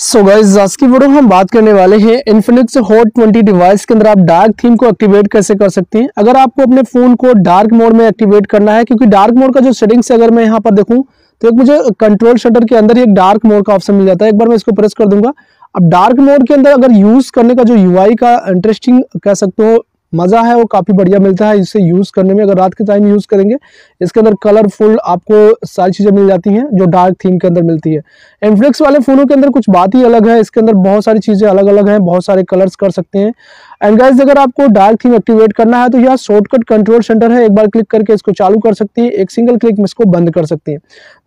So guys आज की video में हम बात करने वाले हैं इन्फिनिक्स हॉट 20 डिवाइस के अंदर आप डार्क थीम को एक्टिवेट कैसे कर सकते हैं। अगर आपको अपने फोन को डार्क मोड में एक्टिवेट करना है, क्योंकि डार्क मोड का जो सेटिंग्स है अगर मैं यहाँ पर देखूँ तो एक मुझे कंट्रोल शटर के अंदर एक डार्क मोड का ऑप्शन मिल जाता है। एक बार मैं इसको प्रेस कर दूंगा। अब डार्क मोड के अंदर अगर यूज करने का जो यूआई का इंटरेस्टिंग कह सकते हो मज़ा है वो काफ़ी बढ़िया मिलता है इसे यूज़ करने में। अगर रात के टाइम यूज़ करेंगे इसके अंदर कलरफुल आपको सारी चीज़ें मिल जाती हैं जो डार्क थीम के अंदर मिलती है। इन्फिनिक्स वाले फ़ोनों के अंदर कुछ बात ही अलग है, इसके अंदर बहुत सारी चीज़ें अलग अलग हैं, बहुत सारे कलर्स कर सकते हैं। एंड गाइस अगर आपको डार्क थीम एक्टिवेट करना है तो यहाँ शॉर्टकट कंट्रोल सेंटर है, एक बार क्लिक करके इसको चालू कर सकती है, एक सिंगल क्लिक में इसको बंद कर सकती है।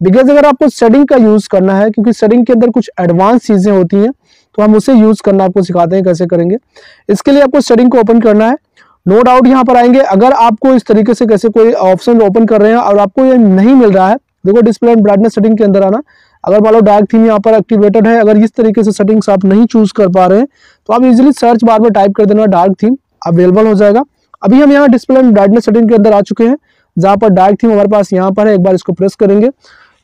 बिकॉज अगर आपको सेटिंग का यूज़ करना है, क्योंकि सेटिंग के अंदर कुछ एडवांस चीज़ें होती हैं तो हम उसे यूज़ करना आपको सिखाते हैं कैसे करेंगे। इसके लिए आपको सेटिंग को ओपन करना है। नो डाउट यहाँ पर आएंगे। अगर आपको इस तरीके से कैसे कोई ऑप्शन ओपन कर रहे हैं और आपको ये नहीं मिल रहा है, देखो डिस्प्ले एंड ब्राइटनेस सेटिंग के अंदर आना। अगर मान लो डार्क थीम यहाँ पर एक्टिवेटेड है, अगर इस तरीके से सेटिंग्स आप नहीं चूज कर पा रहे हैं तो आप इजिली सर्च बार में टाइप कर देना, डार्क थीम अवेलेबल हो जाएगा। अभी हम यहाँ डिस्प्ले एंड ब्राइटनेस सेटिंग के अंदर आ चुके हैं जहाँ पर डार्क थीम हमारे पास यहाँ पर है। एक बार इसको प्रेस करेंगे,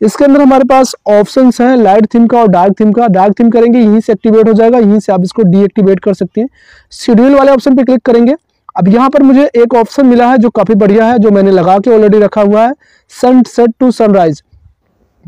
इसके अंदर हमारे पास ऑप्शंस हैं लाइट थीम का और डार्क थीम का। डार्क थीम करेंगे यहीं से एक्टिवेट हो जाएगा, यहीं से आप इसको डीएक्टिवेट कर सकते हैं। शेड्यूल वाले ऑप्शन पे क्लिक करेंगे। अब यहाँ पर मुझे एक ऑप्शन मिला है जो काफ़ी बढ़िया है, जो मैंने लगा के ऑलरेडी रखा हुआ है, sunset to sunrise.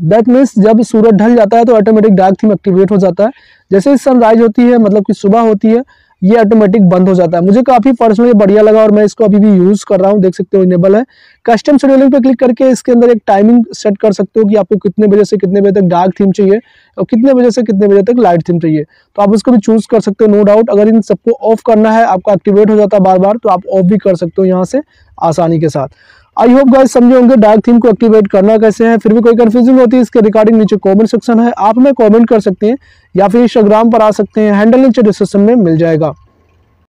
That means जब सूरज ढल जाता है तो ऑटोमेटिक डार्क थीम एक्टिवेट हो जाता है। जैसे ही सनराइज होती है मतलब कि सुबह होती है ये ऑटोमेटिक बंद हो जाता है। मुझे काफ़ी पर्सनली बढ़िया लगा और मैं इसको अभी भी यूज़ कर रहा हूँ, देख सकते हो इनेबल है। कस्टम शेड्यूलिंग पे क्लिक करके इसके अंदर एक टाइमिंग सेट कर सकते हो कि आपको कितने बजे से कितने बजे तक डार्क थीम चाहिए और कितने बजे से कितने बजे तक लाइट थीम चाहिए, तो आप उसको भी चूज़ कर सकते हो। नो डाउट अगर इन सबको ऑफ करना है, आपका एक्टिवेट हो जाता है बार बार, तो आप ऑफ भी कर सकते हो यहाँ से आसानी के साथ। आई होप गाइस समझे होंगे डार्क थीम को एक्टिवेट करना कैसे है। फिर भी कोई कंफ्यूजन होती है इसके रिगार्डिंग नीचे कमेंट सेक्शन है, आप हमें कमेंट कर सकते हैं या फिर इंस्टाग्राम पर आ सकते हैं, हैंडल नीचे डिस्क्रिप्शन में मिल जाएगा।